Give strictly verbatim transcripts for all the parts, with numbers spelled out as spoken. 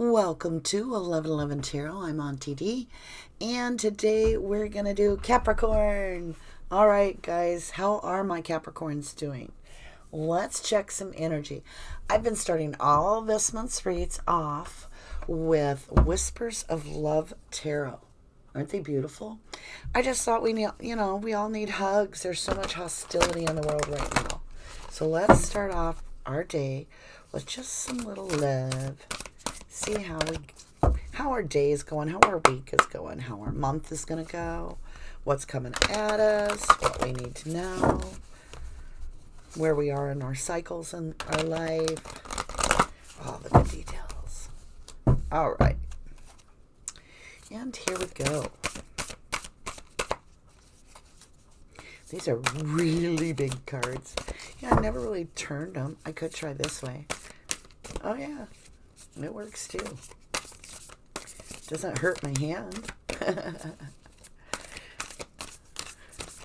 Welcome to eleven eleven Tarot. I'm on T D, and today we're going to do Capricorn. All right, guys, how are my Capricorns doing? Let's check some energy. I've been starting all this month's reads off with Whispers of Love Tarot. Aren't they beautiful? I just thought we need, you know, we all need hugs. There's so much hostility in the world right now. So let's start off our day with just some little love. See how we, how our day is going, how our week is going, how our month is going to go, what's coming at us, what we need to know, where we are in our cycles in our life, all the good details. All right. And here we go. These are really big cards. Yeah, I never really turned them. I could try this way. Oh, yeah. It works too. Doesn't hurt my hand.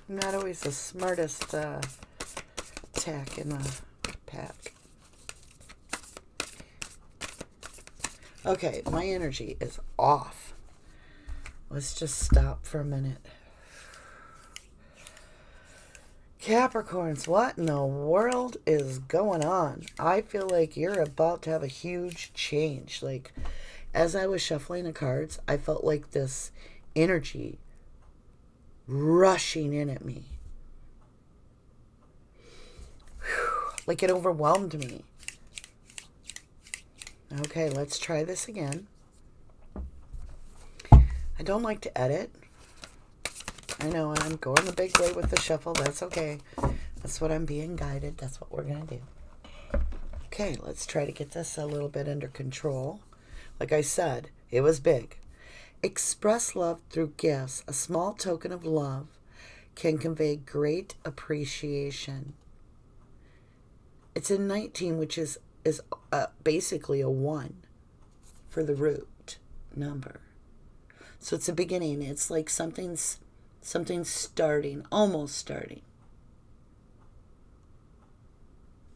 Not always the smartest uh, tack in the pack. Okay, my energy is off. Let's just stop for a minute. Capricorns, what in the world is going on? I feel like you're about to have a huge change. Like, as I was shuffling the cards, I felt like this energy rushing in at me. Whew, like it overwhelmed me. Okay, let's try this again. I don't like to edit. I know, and I'm going the big way with the shuffle. That's okay. That's what I'm being guided. That's what we're going to do. Okay, let's try to get this a little bit under control. Like I said, it was big. Express love through gifts. A small token of love can convey great appreciation. It's in nineteen, which is, is uh, basically a one for the root number. So it's a beginning. It's like something's Something's starting, almost starting.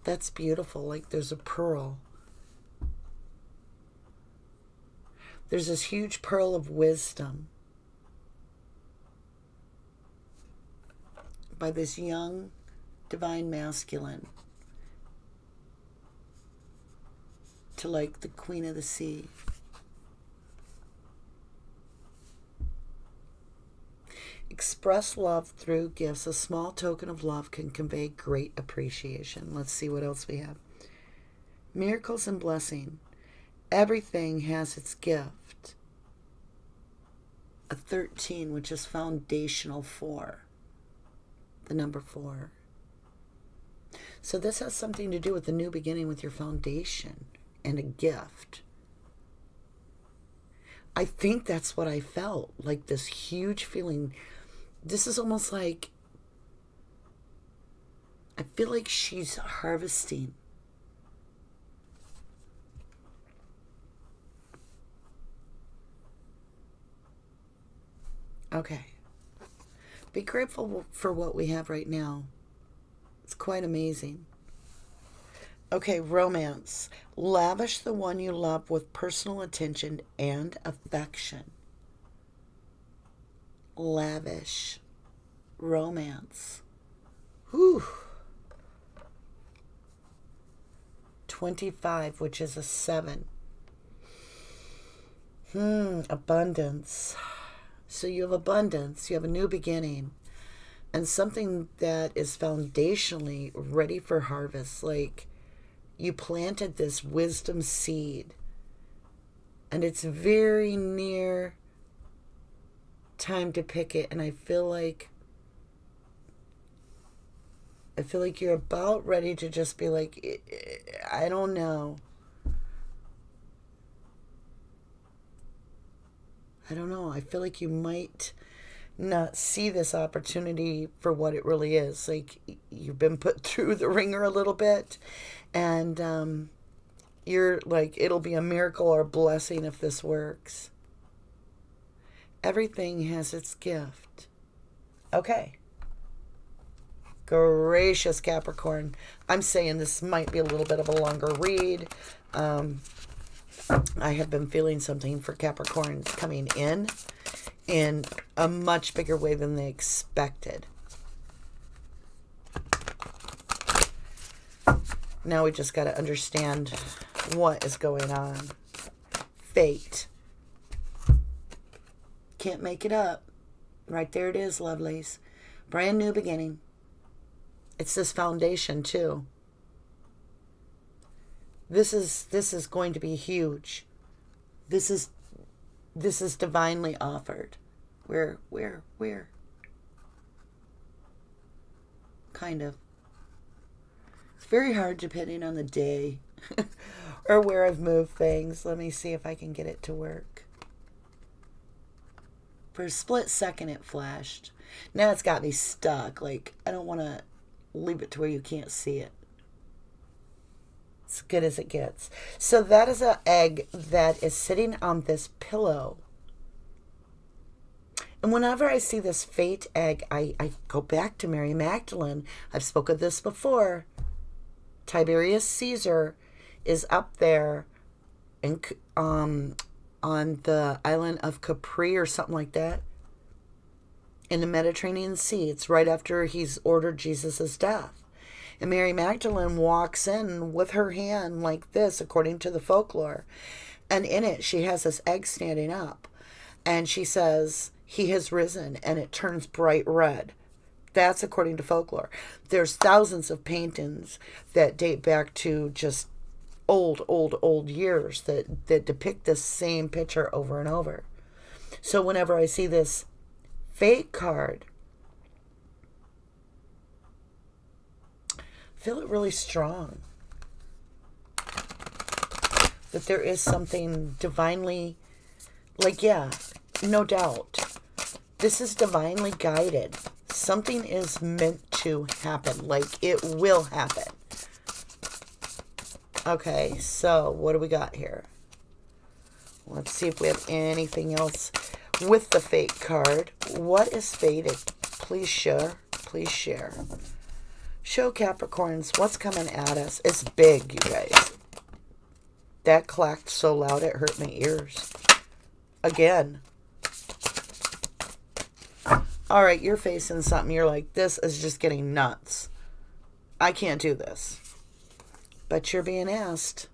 That's beautiful, like there's a pearl. There's this huge pearl of wisdom by this young divine masculine to like the queen of the sea. Express love through gifts. A small token of love can convey great appreciation. Let's see what else we have. Miracles and blessing. Everything has its gift. A thirteen, which is foundational for the number four. So this has something to do with the new beginning with your foundation and a gift. I think that's what I felt, like this huge feeling. This is almost like, I feel like she's harvesting. Okay. Be grateful for what we have right now. It's quite amazing. Okay, romance. Lavish the one you love with personal attention and affection. Lavish. Romance. Whew. twenty-five, which is a seven. Hmm, abundance. So you have abundance. You have a new beginning. And something that is foundationally ready for harvest. Like, you planted this wisdom seed, and it's very near time to pick it. And I feel like, I feel like you're about ready to just be like, I don't know. I don't know. I feel like you might not see this opportunity for what it really is. Like, you've been put through the ringer a little bit, and um, you're like, it'll be a miracle or a blessing if this works. Everything has its gift. Okay. Gracious Capricorn. I'm saying this might be a little bit of a longer read. Um, I have been feeling something for Capricorn coming in in a much bigger way than they expected. Now we just got to understand what is going on. Fate. Can't make it up. Right there it is, lovelies. Brand new beginning. It's this foundation too. This is this is going to be huge. This is this is divinely offered. Where where where? Kind of. It's very hard depending on the day or where I've moved things. Let me see if I can get it to work. For a split second it flashed. Now it's got me stuck. Like, I don't want to leave it to where you can't see it. As good as it gets. So that is an egg that is sitting on this pillow. And whenever I see this fate egg, I, I go back to Mary Magdalene. I've spoken of this before. Tiberius Caesar is up there in, um, on the island of Capri or something like that in the Mediterranean Sea. It's right after he's ordered Jesus's death. And Mary Magdalene walks in with her hand like this, according to the folklore. And in it, she has this egg standing up. And she says, he has risen, and it turns bright red. That's according to folklore. There's thousands of paintings that date back to just old, old, old years that, that depict this same picture over and over. So whenever I see this fate card, feel it really strong that there is something divinely, like, yeah, no doubt this is divinely guided. Something is meant to happen. Like, it will happen. Okay, so what do we got here? Let's see if we have anything else with the fate card. What is fated? Please share, please share. Show Capricorns what's coming at us. It's big, you guys. That clacked so loud it hurt my ears. Again. All right, you're facing something. You're like, this is just getting nuts. I can't do this. But you're being asked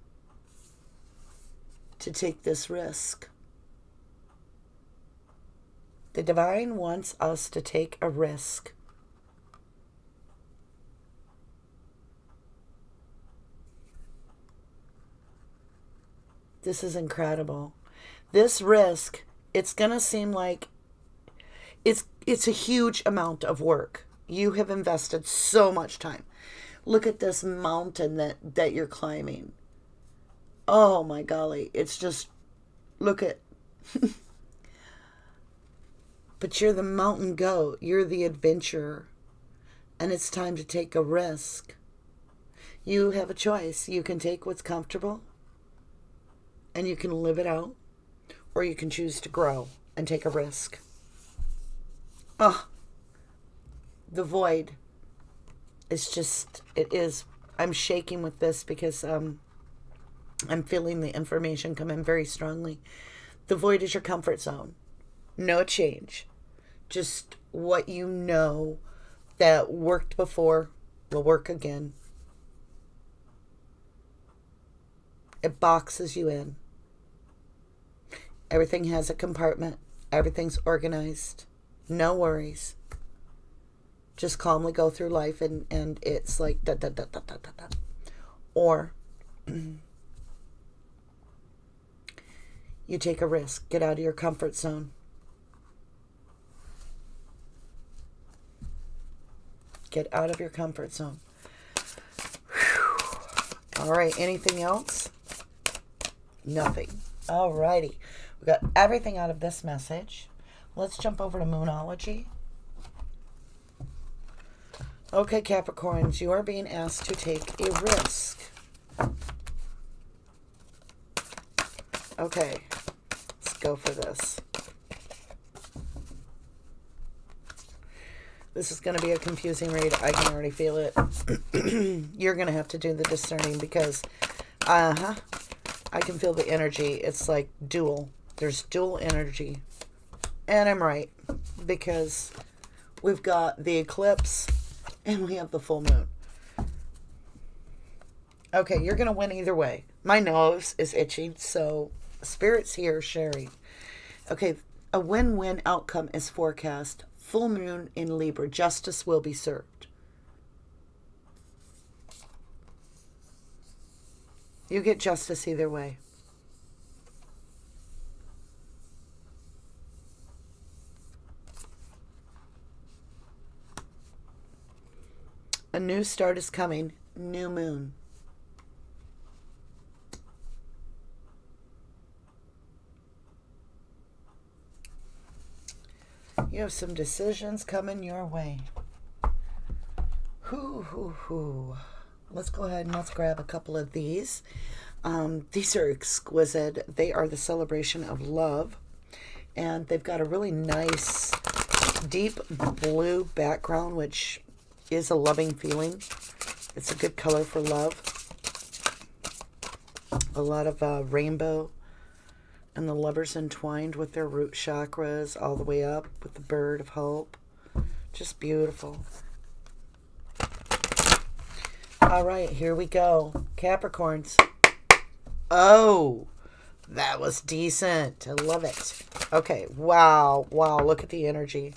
to take this risk. The divine wants us to take a risk. This is incredible. This risk, it's going to seem like it's, it's a huge amount of work. You have invested so much time. Look at this mountain that, that you're climbing. Oh my golly. It's just, look at, but you're the mountain goat. You're the adventurer. And it's time to take a risk. You have a choice. You can take what's comfortable. And you can live it out, or you can choose to grow and take a risk. Oh, the void is just, it is, I'm shaking with this because um, I'm feeling the information come in very strongly. The void is your comfort zone. No change. Just what you know that worked before will work again. It boxes you in. Everything has a compartment. Everything's organized. No worries. Just calmly go through life, and, and it's like da da da da da da da. Or you take a risk. Get out of your comfort zone. Get out of your comfort zone. Whew. All right. Anything else? Nothing. All righty. We got everything out of this message. Let's jump over to Moonology. Okay, Capricorns, you are being asked to take a risk. Okay, let's go for this. This is going to be a confusing read. I can already feel it. You're going to have to do the discerning because, uh-huh, I can feel the energy. It's like dual. There's dual energy. And I'm right, because we've got the eclipse and we have the full moon. Okay, you're going to win either way. My nose is itching, so Spirit's here sharing. Okay, a win-win outcome is forecast. Full moon in Libra. Justice will be served. You get justice either way. A new start is coming. New moon. You have some decisions coming your way. Hoo, hoo, hoo. Let's go ahead and let's grab a couple of these. Um, these are exquisite. They are the celebration of love. And they've got a really nice deep blue background, which is a loving feeling. It's a good color for love. A lot of uh, rainbow, and the lovers entwined with their root chakras all the way up with the bird of hope. Just beautiful. All right, here we go. Capricorns. Oh, that was decent. I love it. Okay, wow, wow, look at the energy.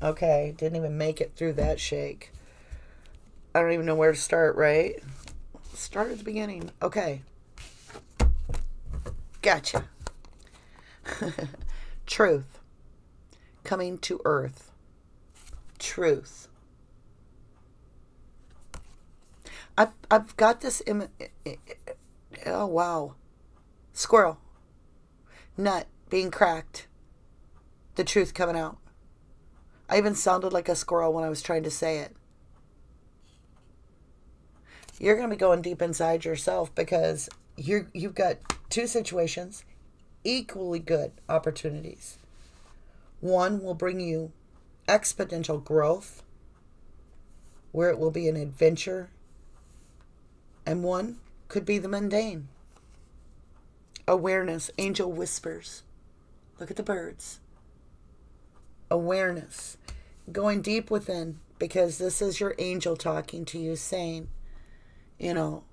Okay, didn't even make it through that shake. I don't even know where to start, right? Start at the beginning. Okay. Gotcha. Truth. Coming to earth. Truth. I've, I've got this image. Oh, wow. Squirrel. Nut being cracked. The truth coming out. I even sounded like a squirrel when I was trying to say it. You're going to be going deep inside yourself, because you're, you've got two situations, equally good opportunities. One will bring you exponential growth, where it will be an adventure. And one could be the mundane. Awareness, angel whispers. Look at the birds. Awareness. Going deep within, because this is your angel talking to you, saying, you know,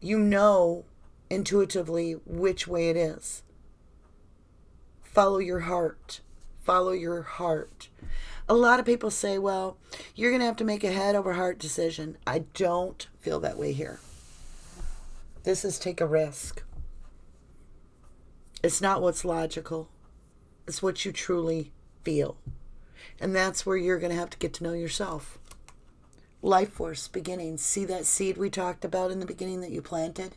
you know intuitively which way it is. Follow your heart. Follow your heart. A lot of people say, well, you're going to have to make a head over heart decision. I don't feel that way here. This is take a risk. It's not what's logical. It's what you truly feel. And that's where you're going to have to get to know yourself. Life force, beginning. See that seed we talked about in the beginning that you planted?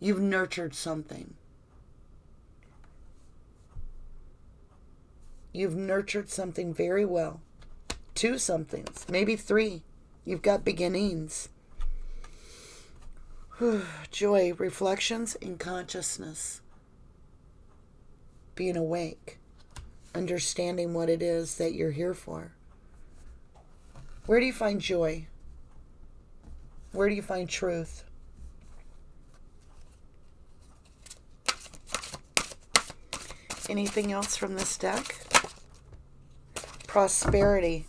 You've nurtured something. You've nurtured something very well. Two somethings, maybe three. You've got beginnings. Joy, reflections, and consciousness. Being awake. Understanding what it is that you're here for. Where do you find joy? Where do you find truth? Anything else from this deck? Prosperity.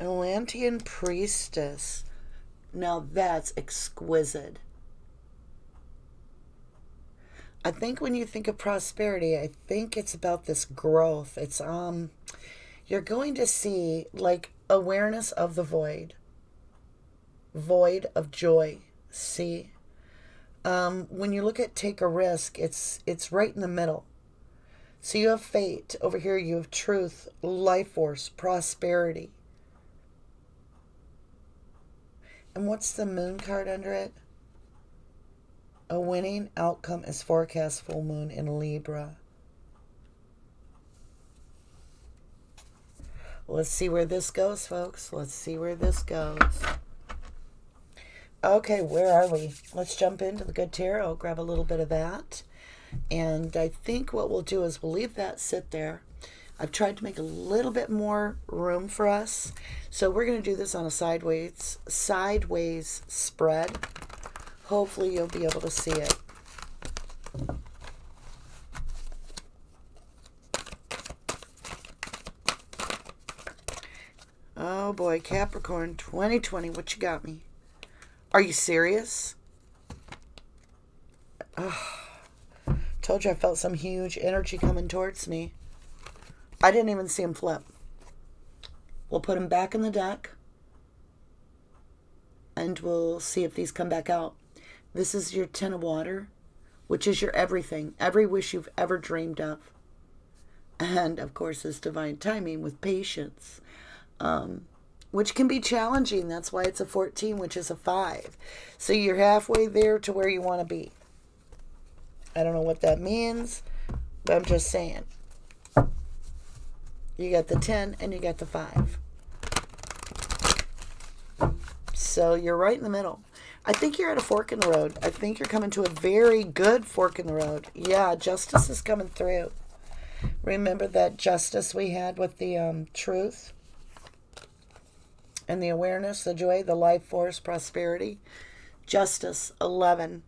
Atlantean Priestess. Now that's exquisite. I think when you think of prosperity, I think it's about this growth. It's, um, you're going to see, like, awareness of the void. Void of joy. See? Um, when you look at take a risk, it's it's right in the middle. So you have fate. Over here you have truth, life force, prosperity. And what's the moon card under it? A winning outcome is forecast, full moon in Libra. Let's see where this goes, folks. Let's see where this goes. Okay, where are we? Let's jump into the good tarot. Grab a little bit of that. And I think what we'll do is we'll leave that sit there. I've tried to make a little bit more room for us. So we're going to do this on a sideways, sideways spread. Hopefully you'll be able to see it. Oh boy, Capricorn twenty twenty, what you got me? Are you serious? Oh, told you I felt some huge energy coming towards me. I didn't even see him flip. We'll put him back in the deck. And we'll see if these come back out. This is your Ten of Water, which is your everything. Every wish you've ever dreamed of. And, of course, this divine timing with patience. Um, which can be challenging. That's why it's a fourteen, which is a five. So you're halfway there to where you want to be. I don't know what that means, but I'm just saying. You got the ten and you got the five. So you're right in the middle. I think you're at a fork in the road. I think you're coming to a very good fork in the road. Yeah, justice is coming through. Remember that justice we had with the um, truth and the awareness, the joy, the life force, prosperity. Justice, eleven.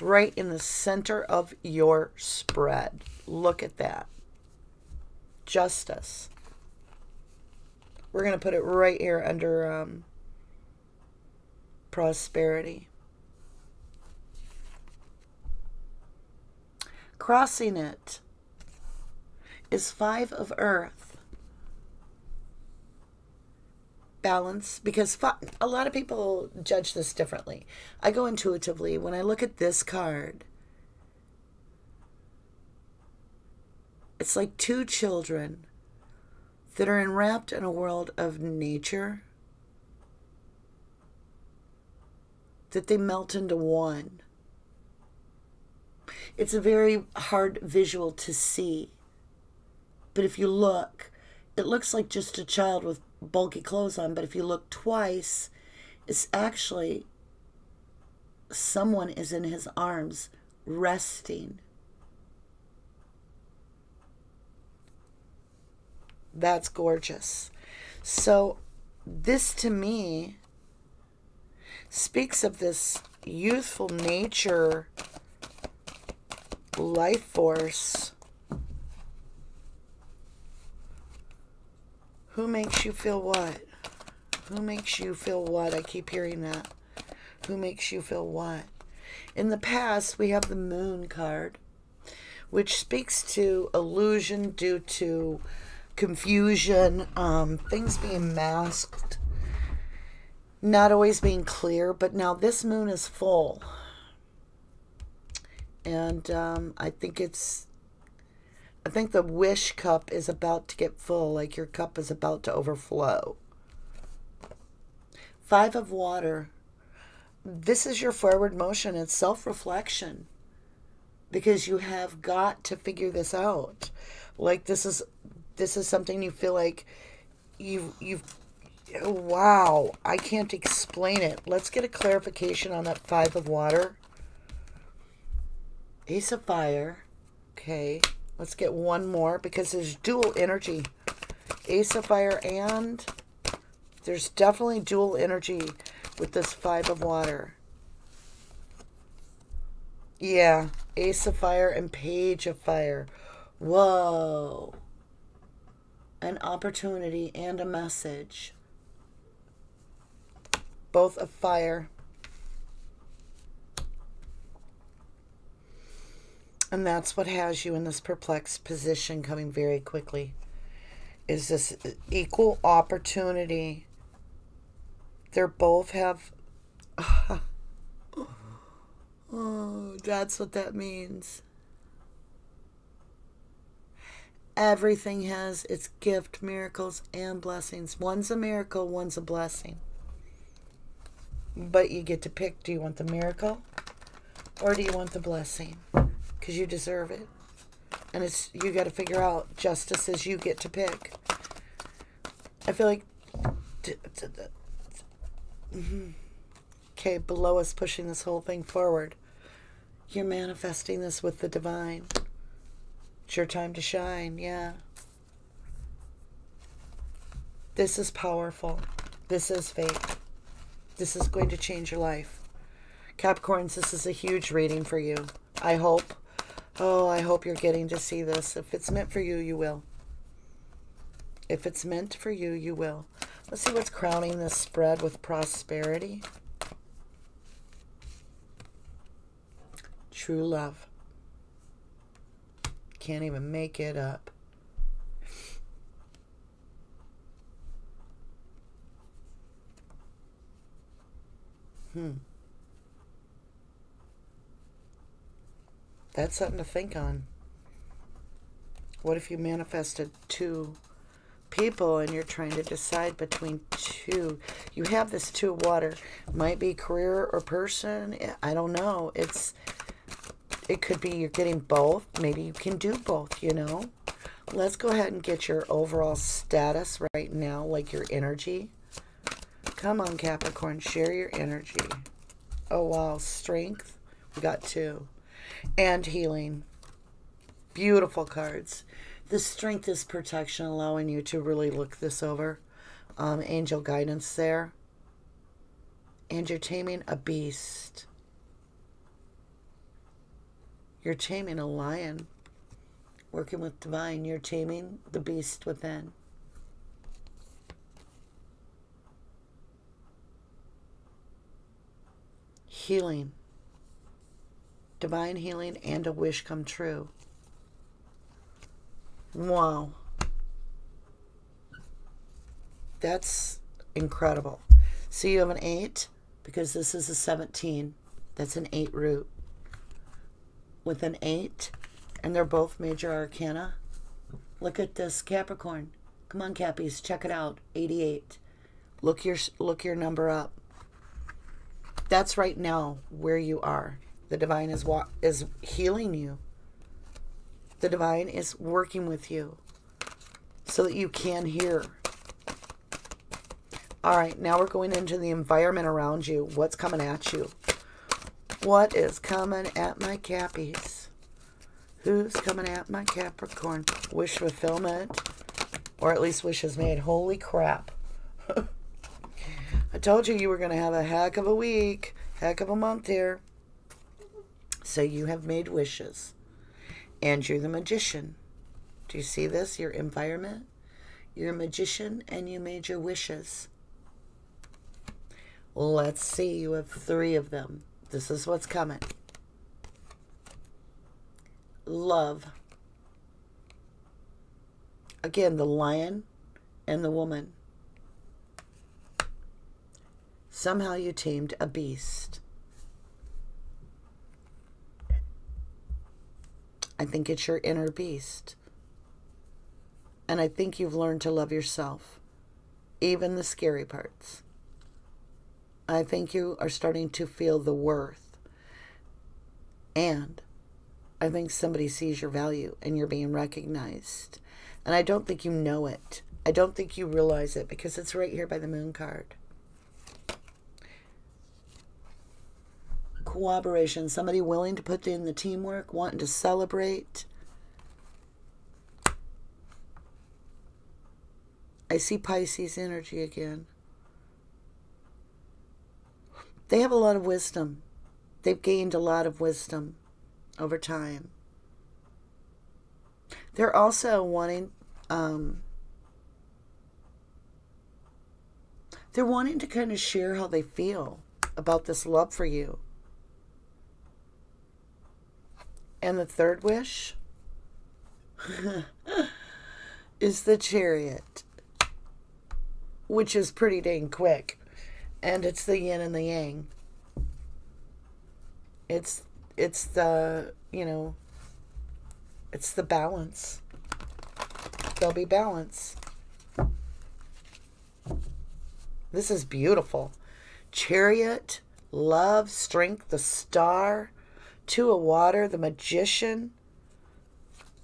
Right in the center of your spread. Look at that. Justice. We're going to put it right here under um, prosperity. Crossing it is five of earth. Balance, because five, a lot of people judge this differently. I go intuitively. When I look at this card, it's like two children that are enwrapped in a world of nature, that they melt into one. It's a very hard visual to see, but if you look, it looks like just a child with bulky clothes on, but if you look twice, it's actually someone is in his arms resting. That's gorgeous. So this to me speaks of this youthful nature, life force, who makes you feel what? Who makes you feel what? I keep hearing that. Who makes you feel what? In the past, we have the moon card, which speaks to illusion due to confusion, um, things being masked, not always being clear, but now this moon is full. And um, I think it's, I think the wish cup is about to get full, like your cup is about to overflow. Five of water. This is your forward motion. It's self-reflection, because you have got to figure this out. Like this is, This is something you feel like you've, you've, wow, I can't explain it. Let's get a clarification on that five of water. Ace of fire. Okay, let's get one more because there's dual energy. Ace of fire and there's definitely dual energy with this five of water. Yeah, ace of fire and page of fire. Whoa. An opportunity and a message. Both of fire. And that's what has you in this perplexed position coming very quickly. Is this equal opportunity? They're both have... Oh, that's what that means. Everything has its gift, miracles, and blessings. One's a miracle, one's a blessing. But you get to pick, do you want the miracle or do you want the blessing? Because you deserve it. And it's you got to figure out justice as you get to pick. I feel like... Okay, below us pushing this whole thing forward. You're manifesting this with the divine. It's your time to shine, yeah. This is powerful. This is fate. This is going to change your life. Capricorns, this is a huge reading for you. I hope. Oh, I hope you're getting to see this. If it's meant for you, you will. If it's meant for you, you will. Let's see what's crowning this spread with prosperity. True love. Can't even make it up. Hmm. That's something to think on. What if you manifested two people and you're trying to decide between two? You have this two water. Might be career or person. I don't know. It's it could be you're getting both. Maybe you can do both, you know. Let's go ahead and get your overall status right now, like your energy. Come on, Capricorn, share your energy. Oh, wow. Strength. We got two. And healing. Beautiful cards. The strength is protection, allowing you to really look this over. Um, angel guidance there. And you're taming a beast. You're taming a lion. Working with divine, you're taming the beast within. Healing. Divine healing and a wish come true. Wow. That's incredible. So you have an eight because this is a seventeen. That's an eight root. With an eight, and they're both major arcana. Look at this, Capricorn. Come on, Cappies, check it out. eighty-eight. Look your look your number up. That's right now where you are. The divine is wa is healing you. The divine is working with you so that you can hear. All right, now we're going into the environment around you. What's coming at you? What is coming at my Cappies? Who's coming at my Capricorn? Wish fulfillment, or at least wishes made. Holy crap. I told you you were going to have a heck of a week, heck of a month here. So you have made wishes. And you're the magician. Do you see this? Your environment. You're a magician and you made your wishes. Let's see. You have three of them. This is what's coming. Love. Again, the lion and the woman. Somehow you tamed a beast. I think it's your inner beast. And I think you've learned to love yourself, even the scary parts. I think you are starting to feel the worth. And I think somebody sees your value and you're being recognized. And I don't think you know it. I don't think you realize it because it's right here by the moon card. Cooperation, somebody willing to put in the teamwork, wanting to celebrate. I see Pisces energy again. They have a lot of wisdom. They've gained a lot of wisdom over time. They're also wanting, um, they're wanting to kind of share how they feel about this love for you. And the third wish is the chariot, which is pretty dang quick. And it's the yin and the yang. It's, it's the, you know, it's the balance. There'll be balance. This is beautiful. Chariot, love, strength, the star. Two of water, the magician.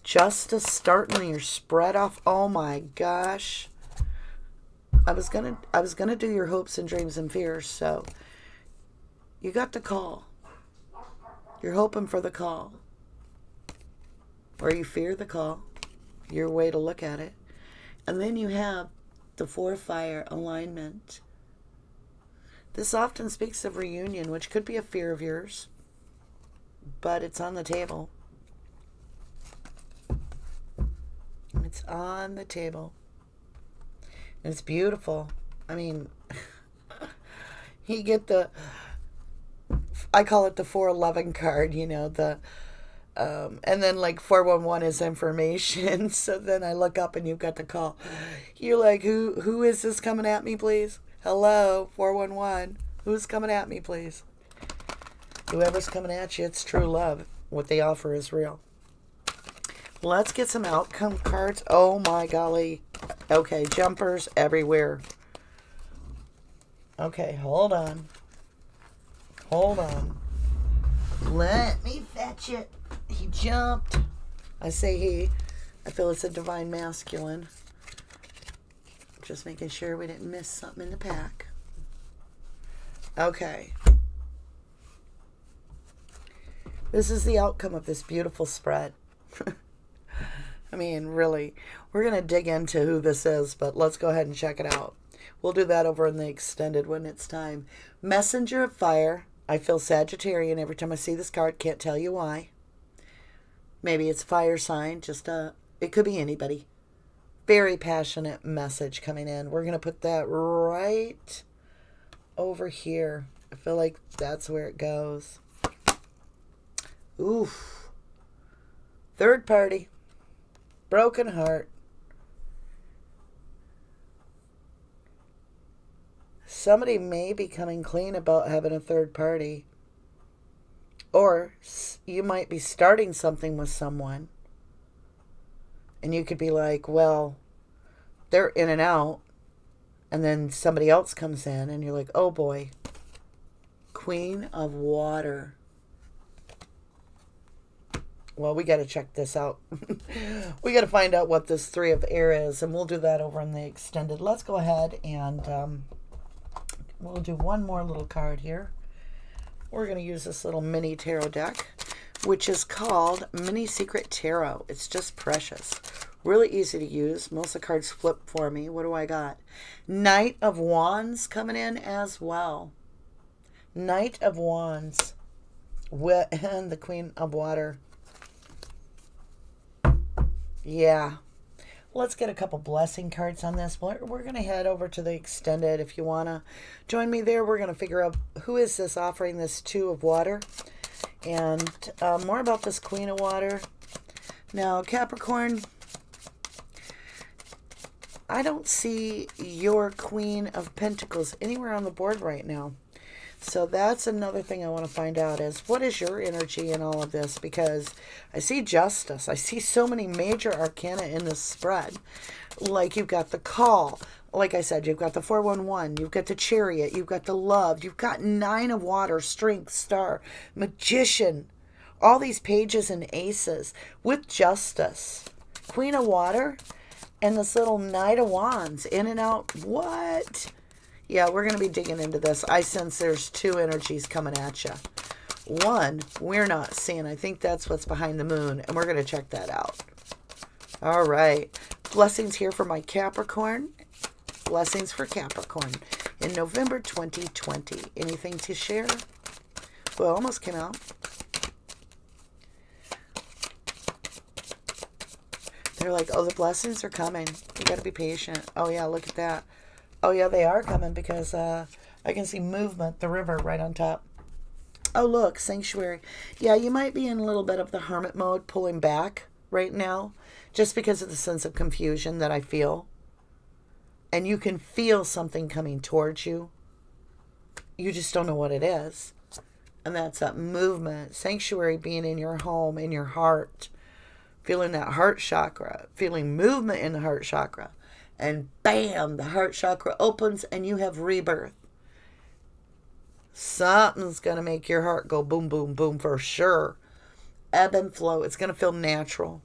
Justice starting your spread off. Oh my gosh. I was gonna I was gonna do your hopes and dreams and fears, so you got the call. You're hoping for the call. Or you fear the call. Your way to look at it. And then you have the four fire alignment. This often speaks of reunion, which could be a fear of yours, but it's on the table. It's on the table. And it's beautiful. I mean, you get the, I call it the four eleven card, you know, the, um, and then like four one one is information. So then I look up and you've got the call. You're like, who, who is this coming at me, please? Hello, four one one. Who's coming at me, please? Whoever's coming at you, it's true love. What they offer is real. Let's get some outcome cards. Oh my golly. Okay, jumpers everywhere. Okay, hold on. Hold on. Let me fetch it. He jumped. I say he. I feel it's a divine masculine. Just making sure we didn't miss something in the pack. Okay. This is the outcome of this beautiful spread. I mean, really, we're going to dig into who this is, but let's go ahead and check it out. We'll do that over in the extended when it's time. Messenger of Fire. I feel Sagittarian every time I see this card. Can't tell you why. Maybe it's fire sign. Just uh, it could be anybody. Very passionate message coming in. We're going to put that right over here. I feel like that's where it goes. Oof. Third party. Broken heart. Somebody may be coming clean about having a third party. Or you might be starting something with someone. And you could be like, well, they're in and out. And then somebody else comes in and you're like, oh boy. Queen of Water. Well, we got to check this out. We got to find out what this Three of Air is. And we'll do that over in the extended. Let's go ahead and um, we'll do one more little card here. We're going to use this little mini tarot deck, which is called Mini Secret Tarot. It's just precious. Really easy to use. Most of the cards flip for me. What do I got? Knight of Wands coming in as well. Knight of Wands. And the Queen of Water. Yeah. Let's get a couple blessing cards on this. We're, we're going to head over to the extended if you want to join me there. We're going to figure out who is this offering this Two of Water. And uh, more about this Queen of Water. Now, Capricorn, I don't see your Queen of Pentacles anywhere on the board right now. So that's another thing I want to find out is what is your energy in all of this? Because I see justice. I see so many major arcana in this spread. Like you've got the call. Like I said, you've got the four one one. You've got the Chariot. You've got the Love. You've got Nine of Water, Strength, Star, Magician. All these pages and aces with justice. Queen of Water and this little Knight of Wands. In and out. What? Yeah, we're going to be digging into this. I sense there's two energies coming at you. One, we're not seeing. I think that's what's behind the moon, and we're going to check that out. All right. Blessings here for my Capricorn. Blessings for Capricorn in November twenty twenty. Anything to share? Well, almost came out. They're like, oh, the blessings are coming. You got to be patient. Oh, yeah, look at that. Oh, yeah, they are coming because uh, I can see movement, the river right on top. Oh, look, sanctuary. Yeah, you might be in a little bit of the hermit mode, pulling back right now, just because of the sense of confusion that I feel. And you can feel something coming towards you. You just don't know what it is. And that's that movement, sanctuary being in your home, in your heart, feeling that heart chakra, feeling movement in the heart chakra. And bam, the heart chakra opens and you have rebirth. Something's going to make your heart go boom, boom, boom for sure. Ebb and flow. It's going to feel natural.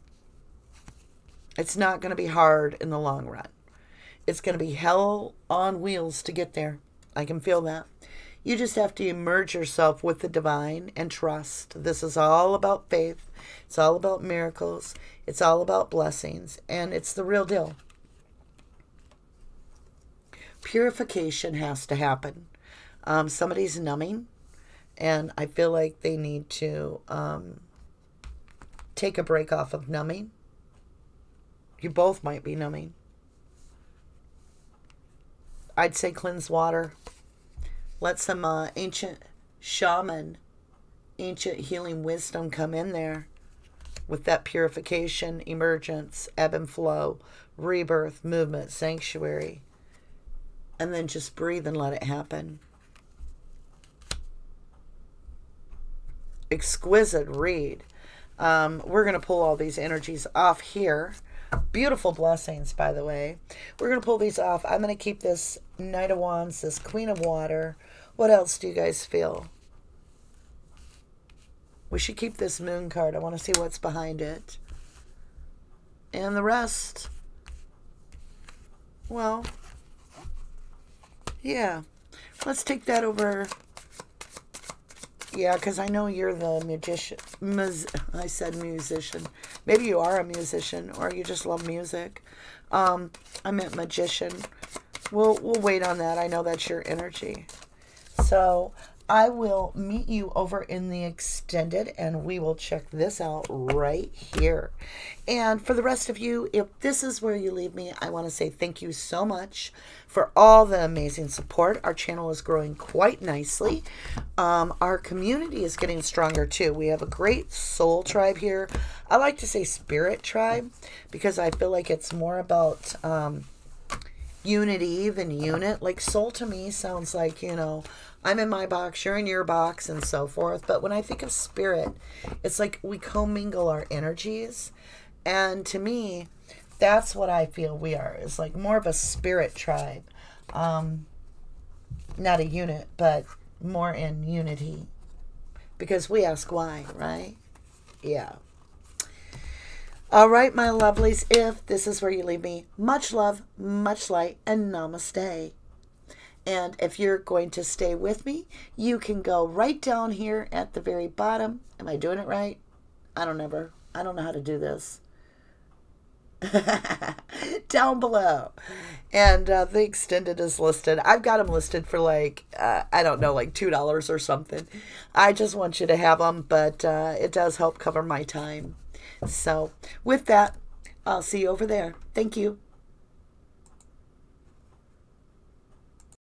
It's not going to be hard in the long run. It's going to be hell on wheels to get there. I can feel that. You just have to immerse yourself with the divine and trust. This is all about faith. It's all about miracles. It's all about blessings. And it's the real deal. Purification has to happen. Um, somebody's numbing, and I feel like they need to um, take a break off of numbing. You both might be numbing. I'd say cleanse water. Let some uh, ancient shaman, ancient healing wisdom come in there with that purification, emergence, ebb and flow, rebirth, movement, sanctuary. And then just breathe and let it happen. Exquisite read. Um, we're going to pull all these energies off here. Beautiful blessings, by the way. We're going to pull these off. I'm going to keep this Knight of Wands, this Queen of Water. What else do you guys feel? We should keep this Moon card. I want to see what's behind it. And the rest, well... yeah, let's take that over. Yeah, because I know you're the magician. Mus I said musician. Maybe you are a musician, or you just love music. Um, I meant magician. We'll we'll wait on that. I know that's your energy. So I will meet you over in the extended, and we will check this out right here. And for the rest of you, if this is where you leave me, I want to say thank you so much for all the amazing support. Our channel is growing quite nicely. Um, our community is getting stronger too. We have a great soul tribe here. I like to say spirit tribe because I feel like it's more about um, unity than unit. Like soul to me sounds like, you know, I'm in my box, you're in your box, and so forth. But when I think of spirit, it's like we commingle our energies. And to me, that's what I feel we are. It's like more of a spirit tribe. Um, not a unit, but more in unity. Because we ask why, right? Yeah. All right, my lovelies, if this is where you leave me, much love, much light, and namaste. And if you're going to stay with me, you can go right down here at the very bottom. Am I doing it right? I don't ever. I don't know how to do this. Down below. And uh, the extended is listed. I've got them listed for like, uh, I don't know, like two dollars or something. I just want you to have them, but uh, it does help cover my time. So with that, I'll see you over there. Thank you.